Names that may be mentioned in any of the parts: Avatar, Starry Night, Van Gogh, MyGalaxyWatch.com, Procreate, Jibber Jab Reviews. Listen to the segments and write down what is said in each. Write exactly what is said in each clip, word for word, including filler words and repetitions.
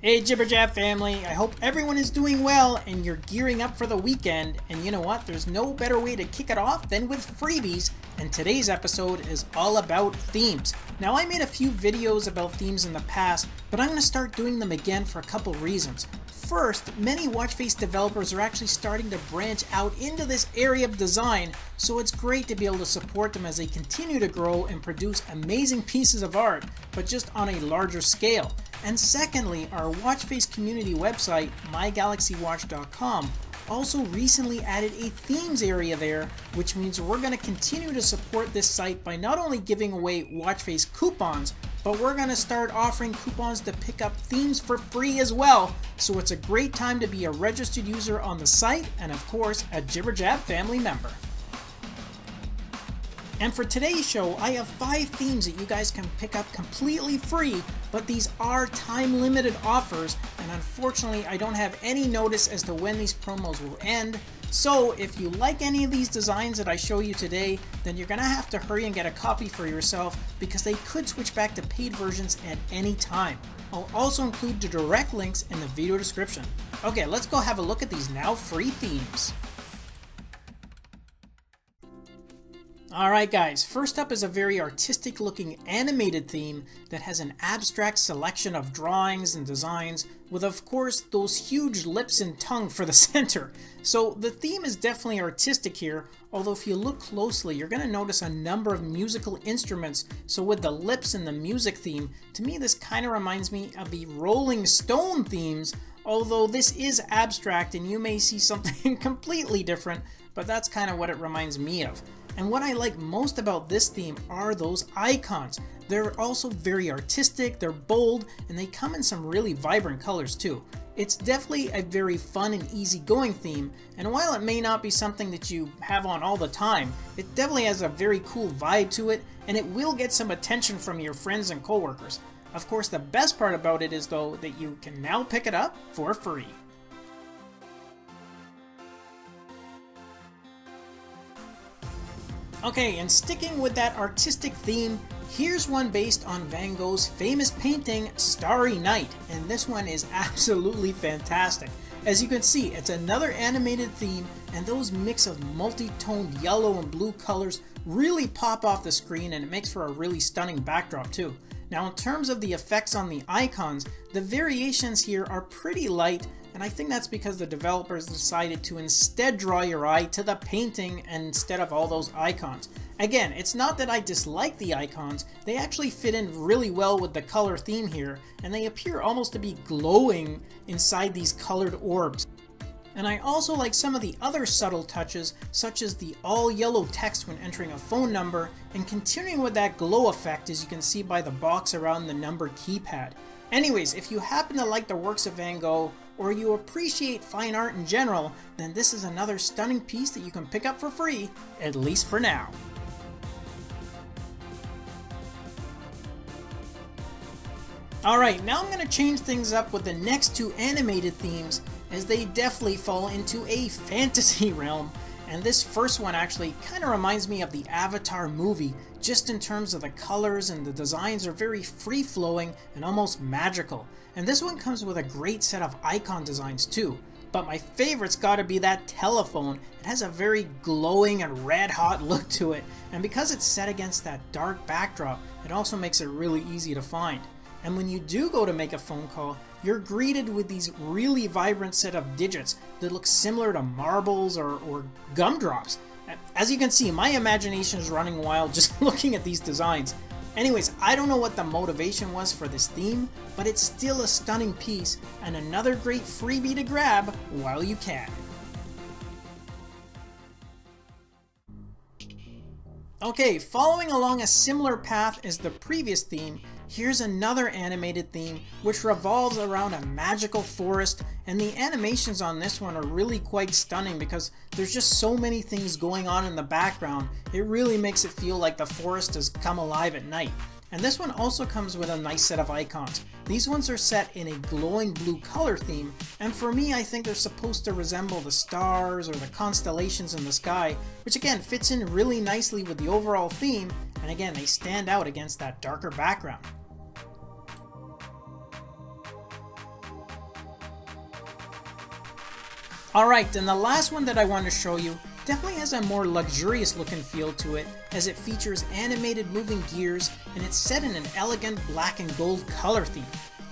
Hey Jibber Jab family, I hope everyone is doing well and you're gearing up for the weekend. And you know what, there's no better way to kick it off than with freebies, and today's episode is all about themes. Now I made a few videos about themes in the past, but I'm going to start doing them again for a couple reasons. First, many watch face developers are actually starting to branch out into this area of design, so it's great to be able to support them as they continue to grow and produce amazing pieces of art, but just on a larger scale. And secondly, our watch face community website, my galaxy watch dot com, also recently added a themes area there, which means we're going to continue to support this site by not only giving away watch face coupons, but we're going to start offering coupons to pick up themes for free as well. So it's a great time to be a registered user on the site and of course a Jibber Jab family member. And for today's show, I have five themes that you guys can pick up completely free, but these are time-limited offers, and unfortunately I don't have any notice as to when these promos will end. So if you like any of these designs that I show you today, then you're going to have to hurry and get a copy for yourself because they could switch back to paid versions at any time. I'll also include the direct links in the video description. Okay, let's go have a look at these now free themes. Alright guys, first up is a very artistic looking animated theme that has an abstract selection of drawings and designs with of course those huge lips and tongue for the center. So the theme is definitely artistic here, although if you look closely you're going to notice a number of musical instruments. So with the lips and the music theme, to me this kind of reminds me of the Rolling Stone themes, although this is abstract and you may see something completely different, but that's kind of what it reminds me of. And what I like most about this theme are those icons. They're also very artistic, they're bold, and they come in some really vibrant colors too. It's definitely a very fun and easygoing theme, and while it may not be something that you have on all the time, it definitely has a very cool vibe to it, and it will get some attention from your friends and coworkers. Of course, the best part about it is though that you can now pick it up for free. Okay, and sticking with that artistic theme, here's one based on Van Gogh's famous painting, Starry Night, and this one is absolutely fantastic. As you can see, it's another animated theme, and those mix of multi-toned yellow and blue colors really pop off the screen, and it makes for a really stunning backdrop too. Now in terms of the effects on the icons, the variations here are pretty light, and I think that's because the developers decided to instead draw your eye to the painting instead of all those icons. Again, it's not that I dislike the icons, they actually fit in really well with the color theme here, and they appear almost to be glowing inside these colored orbs. And I also like some of the other subtle touches, such as the all yellow text when entering a phone number, and continuing with that glow effect as you can see by the box around the number keypad. Anyways, if you happen to like the works of Van Gogh, or you appreciate fine art in general, then this is another stunning piece that you can pick up for free, at least for now. Alright, now I'm going to change things up with the next two animated themes, as they definitely fall into a fantasy realm. And this first one actually kind of reminds me of the Avatar movie, just in terms of the colors, and the designs are very free-flowing and almost magical. And this one comes with a great set of icon designs too. But my favorite's gotta be that telephone. It has a very glowing and red-hot look to it. And because it's set against that dark backdrop, it also makes it really easy to find. And when you do go to make a phone call, you're greeted with these really vibrant set of digits that look similar to marbles or, or gumdrops. As you can see, my imagination is running wild just looking at these designs. Anyways, I don't know what the motivation was for this theme, but it's still a stunning piece and another great freebie to grab while you can. Okay, following along a similar path as the previous theme, here's another animated theme which revolves around a magical forest, and the animations on this one are really quite stunning because there's just so many things going on in the background. It really makes it feel like the forest has come alive at night. And this one also comes with a nice set of icons. These ones are set in a glowing blue color theme, and for me I think they're supposed to resemble the stars or the constellations in the sky, which again fits in really nicely with the overall theme, and again they stand out against that darker background. Alright, and the last one that I want to show you definitely has a more luxurious look and feel to it, as it features animated moving gears and it's set in an elegant black and gold color theme.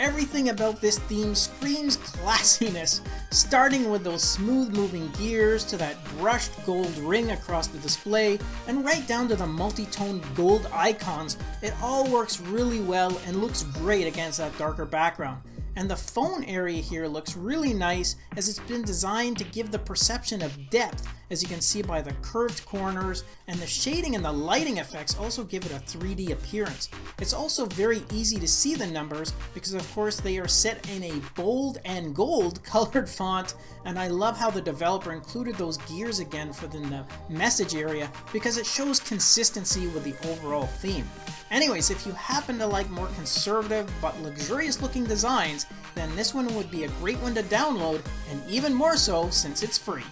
Everything about this theme screams classiness, starting with those smooth moving gears to that brushed gold ring across the display and right down to the multi-toned gold icons. It all works really well and looks great against that darker background. And the phone area here looks really nice, as it's been designed to give the perception of depth, as you can see by the curved corners, and the shading and the lighting effects also give it a three D appearance. It's also very easy to see the numbers because of course they are set in a bold and gold colored font, and I love how the developer included those gears again for the message area because it shows consistency with the overall theme. Anyways, if you happen to like more conservative but luxurious looking designs, then this one would be a great one to download, and even more so since it's free.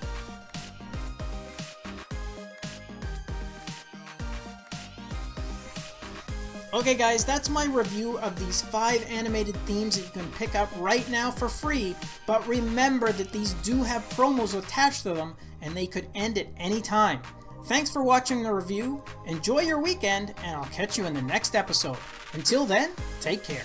Okay guys, that's my review of these five animated themes that you can pick up right now for free, but remember that these do have promos attached to them and they could end at any time. Thanks for watching the review, enjoy your weekend, and I'll catch you in the next episode. Until then, take care.